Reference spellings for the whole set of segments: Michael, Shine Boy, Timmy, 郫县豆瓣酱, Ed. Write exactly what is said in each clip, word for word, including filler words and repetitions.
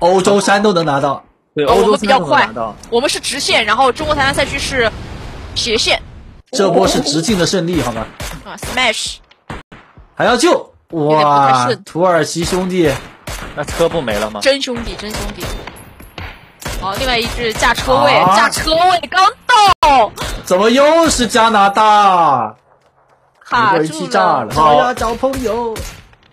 欧洲山都能拿到。对，欧洲山都能拿到。我们是直线，然后中国台湾赛区是斜线。这波是直进的胜利，好吗？啊 ，smash！ 还要救哇！土耳其兄弟，那车不没了吗？真兄弟，真兄弟。好，另外一只架车位，啊、架车位刚到。怎么又是加拿大？卡住了！找呀找朋友，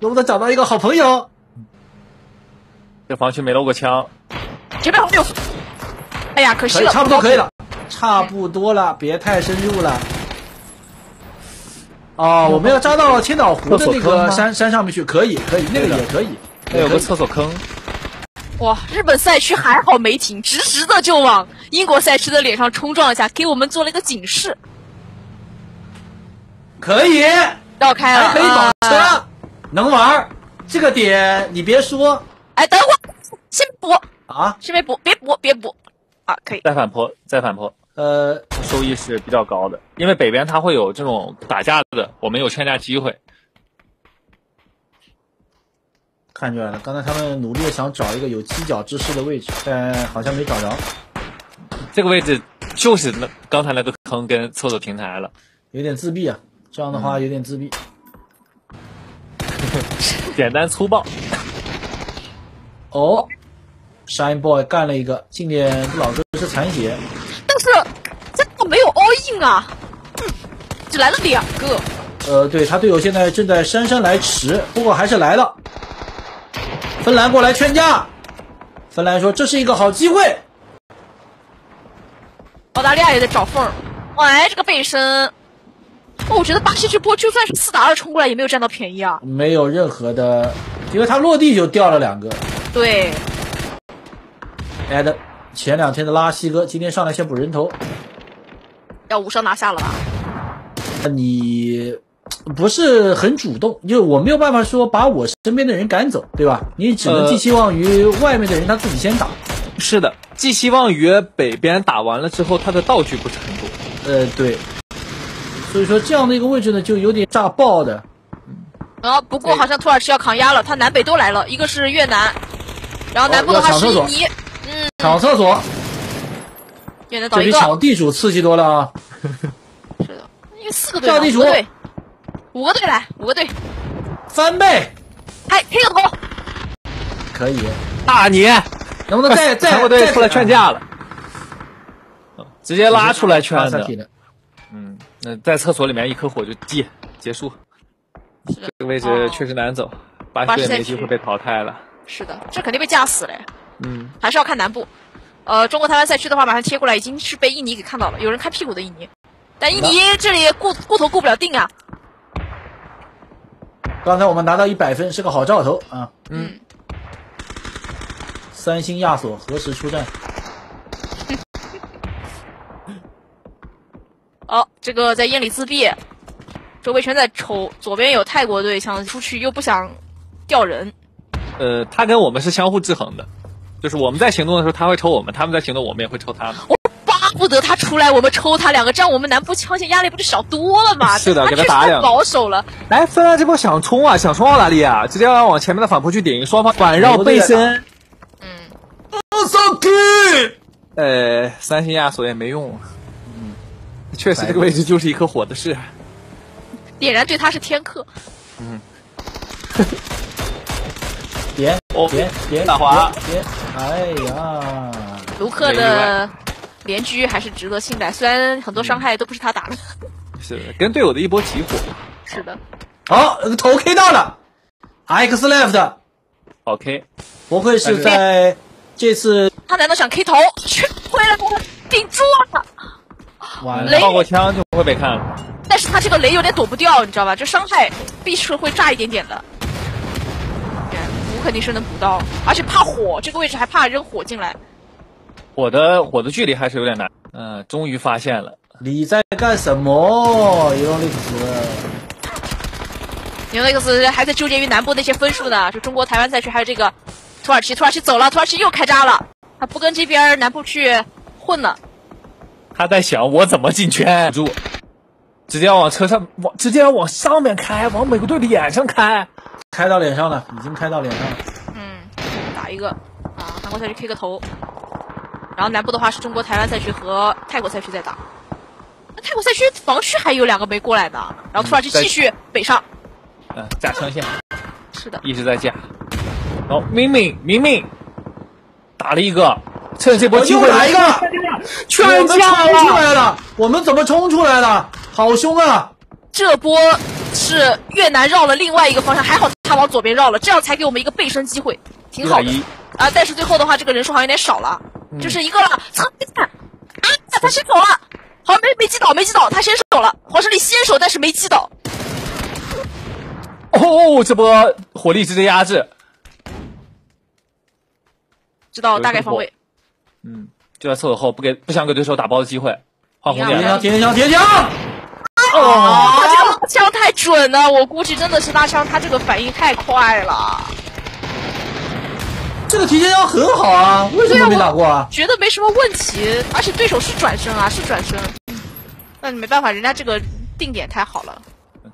能不能找到一个好朋友？这防区没漏过枪，前面好像有。哎呀，可惜了，差不多可以了。差不多了，别太深入了。哦，我们要扎到千岛湖的那个山山上面去，可以，可以，那个也可以。那有个厕所坑。哇，日本赛区还好没停，直直的就往英国赛区的脸上冲撞了一下，给我们做了一个警示。可以绕开了，还可以倒车，啊、能玩。这个点你别说。哎，等会先补啊，先别补，别补，别补啊，可以。再反坡，再反坡。呃，收益是比较高的，因为北边它会有这种打架的，我们有劝架机会。看出来了，刚才他们努力想找一个有犄角之势的位置，但好像没找着。这个位置就是那刚才那个坑跟厕所平台了，有点自闭啊，这样的话有点自闭，嗯、简单粗暴。哦 ，Shine Boy 干了一个，近点老哥是残血。是，这个没有 all in 啊，嗯、只来了两个。呃，对他队友现在正在姗姗来迟，不过还是来了。芬兰过来劝架，芬兰说这是一个好机会。澳大利亚也在找缝，哎，这个背身。哦，我觉得巴西这波就算是四打二冲过来，也没有占到便宜啊。没有任何的，因为他落地就掉了两个。对。Ed。前两天的拉西哥，今天上来先补人头，要无伤拿下了吧？你不是很主动，就我没有办法说把我身边的人赶走，对吧？你只能寄希望于外面的人他自己先打。呃、是的，寄希望于北边打完了之后他的道具不是很多。呃，对，所以说这样的一个位置呢，就有点炸爆的。啊、哦，不过好像土耳其要扛压了，他南北都来了，一个是越南，然后南部的话是印尼。哦抢厕所，这比抢地主刺激多了啊！是的，因为四个队，叫地主，对，五个队来，五个队，翻倍，哎，拼个头，可以，大你，能不能再再再队出来劝架了？直接拉出来劝的，嗯，那在厕所里面一颗火就结结束，这个位置确实难走，巴西队没机会被淘汰了。是的，这肯定被架死嘞。嗯，还是要看南部，呃，中国台湾赛区的话，马上贴过来已经是被印尼给看到了，有人看屁股的印尼，但印尼这里顾顾头顾不了定啊。刚才我们拿到一百分是个好兆头啊。嗯。三星亚索何时出战？哦，这个在烟里自闭，周围全在抽，左边有泰国队想出去又不想掉人。呃，他跟我们是相互制衡的。就是我们在行动的时候，他会抽我们；他们在行动，我们也会抽他们。我巴不得他出来，我们抽他两个，这样我们南部枪线压力不就小多了吗？是的，给他打两个。保守了。来，芬兰这波想冲啊，想冲澳大利亚，直接要往前面的反扑去顶，双方反绕背身。嗯。不上去。呃，三星亚索也没用。嗯。确实，这个位置就是一颗火的事。点燃对他是天克。嗯。点点点打滑点！哎呀，卢克的连狙还是值得信赖，虽然很多伤害都不是他打的。是跟队友的一波集火。是的。好，头 K 到了 ，X left。OK， 不会是在这次？他难道想 K 头？去，回来我顶住了。完了，爆过枪就不会被看了。但是他这个雷有点躲不掉，你知道吧？这伤害必是会炸一点点的。肯定是能补刀，而且怕火，这个位置还怕扔火进来。火的火的距离还是有点难。嗯、呃，终于发现了。你在干什么？尤利克斯，尤利克斯还在纠结于南部那些分数呢。就中国台湾赛区，还有这个土耳其，土耳其走了，土耳其又开扎了，他不跟这边南部去混了。他在想我怎么进圈，住，直接往车上往直接往上面开，往美国队脸上开。开到脸上了，已经开到脸上了。嗯，打一个啊！韩国赛区 K 个头，然后南部的话是中国台湾赛区和泰国赛区在打。那泰国赛区防区还有两个没过来呢，然后土耳其继续北上。嗯，架枪线。是的，一直在架。好，明明明明打了一个，趁这波机会来一个，全架了！我们怎么冲出来了？好凶啊！这波是越南绕了另外一个方向，还好他往左边绕了，这样才给我们一个背身机会，挺好的啊、呃！但是最后的话，这个人数好像有点少了，嗯、就是一个了，操！啊，他先手了，好像没没击倒，没击倒，他先手了，黄胜利先手，但是没击倒。哦，这波火力直接压制，知道大概方位。嗯，就在厕所后，不给不想给对手打包的机会，换红点，铁枪，铁枪，铁枪！哦，这个拉枪太准了，我估计真的是拉枪，他这个反应太快了。这个提前枪很好啊，为什么没打过啊？觉得没什么问题，而且对手是转身啊，是转身。那没办法，人家这个定点太好了。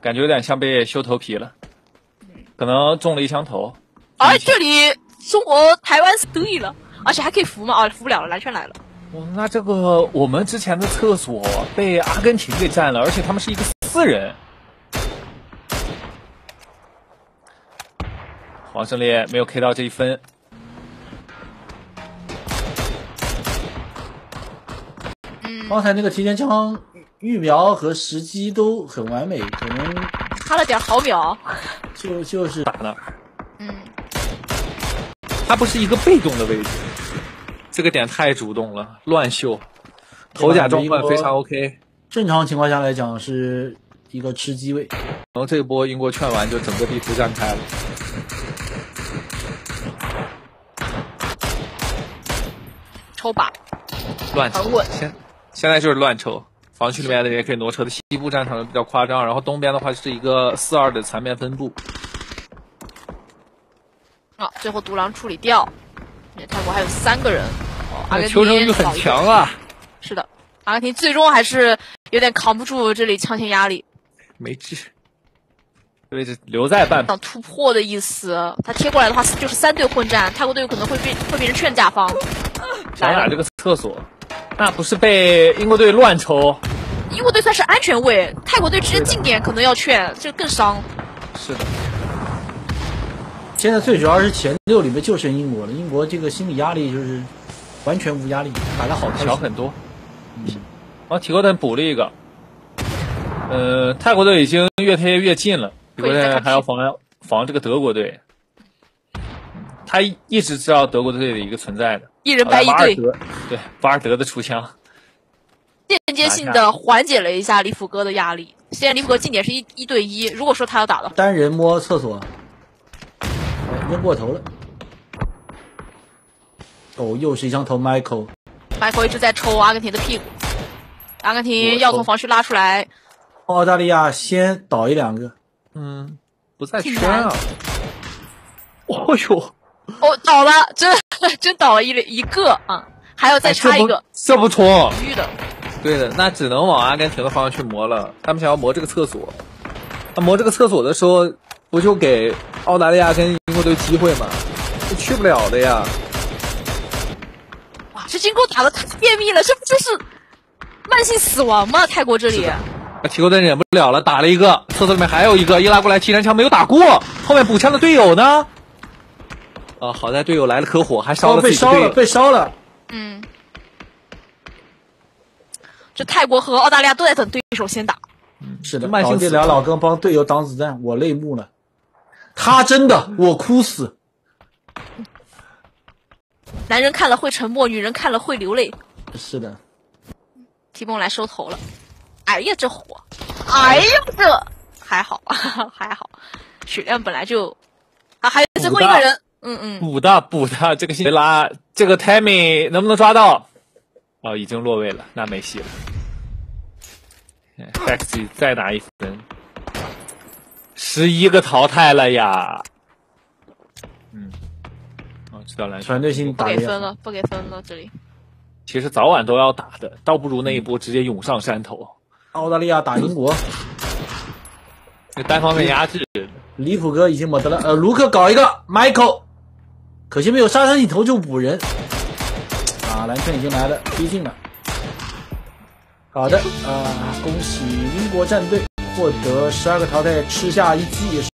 感觉有点像被修头皮了，可能中了一枪头。而、啊、这里中国台湾对了，而且还可以扶嘛，啊，扶不了了，蓝圈来了。哦，那这个我们之前的厕所被阿根廷给占了，而且他们是一个四人。黄胜利没有 K 到这一分。嗯，刚才那个提前枪预瞄和时机都很完美，可能差了点毫秒。就就是打那儿。嗯，他不是一个被动的位置。这个点太主动了，乱秀，头甲装换非常 OK。正常情况下来讲是一个吃鸡位，然后这波英国劝完就整个地图站开了。抽吧，乱抽，现现在就是乱抽。防区里面的人也可以挪车的，西部战场的比较夸张，然后东边的话是一个四二的残面分布。啊，最后独狼处理掉。泰国还有三个人，哦、阿根廷求生欲很强啊！是的，阿根廷最终还是有点扛不住这里枪线压力，没治，对，这留在半想突破的意思。他贴过来的话就是三队混战，泰国队有可能会被会变成劝架方。想打这个厕所，那不是被英国队乱抽？英国队算是安全位，泰国队直接进点可能要劝，这更伤。是的。现在最主要是前六里面就剩英国了，英国这个心理压力就是完全无压力，打得好小很多。嗯，然后提高队补了一个，呃，泰国队已经越贴越近了，泰国队还要防防这个德国队，他一直知道德国队的一个存在的，一人掰一队，对，巴尔德的出枪，间接性的缓解了一下李甫哥的压力。现在李甫哥进点是一一对一，如果说他要打的单人摸厕所。扔过头了，哦，又是一枪头 ，Michael。Michael 一直在抽阿根廷的屁股，阿根廷要从防区拉出来。澳大利亚先倒一两个，嗯，不在圈啊。哦呦，哦倒了，真真倒了一一个啊，还要再插一个，这不冲，绿的，对的，那只能往阿根廷的方向去磨了。他们想要磨这个厕所，他磨这个厕所的时候。不就给澳大利亚跟英国队机会吗？这去不了的呀！哇，这进攻打的太便秘了，这不就是慢性死亡吗？泰国这里，泰国队忍不了了，打了一个，厕所里面还有一个，一拉过来提前枪没有打过，后面补枪的队友呢？啊，好在队友来了可火，还烧了自己的队友、哦、被烧了，被烧了。嗯，这泰国和澳大利亚都在等对手先打。嗯，是的，慢性死亡。老庚帮队友挡子弹，我泪目了。他真的，我哭死。男人看了会沉默，女人看了会流泪。是的。提蹦来收头了，哎呀这火，哎呀这还好还好，血量本来就啊还有最后一个人，嗯嗯，补的补的，这个谁拉这个 Timmy 能不能抓到？哦，已经落位了，那没戏了。Taxi 再拿一分，十一个淘汰了呀。嗯，哦，知道了。团队性打不给分了，不给分了。这里其实早晚都要打的，倒不如那一波直接涌上山头。澳大利亚打英国，单方面压制。李普哥已经没得了，呃，卢克搞一个 ，Michael，可惜没有杀他一头就补人。啊，蓝圈已经来了，逼近了。好的，啊，恭喜英国战队获得十二个淘汰，吃下一击也是。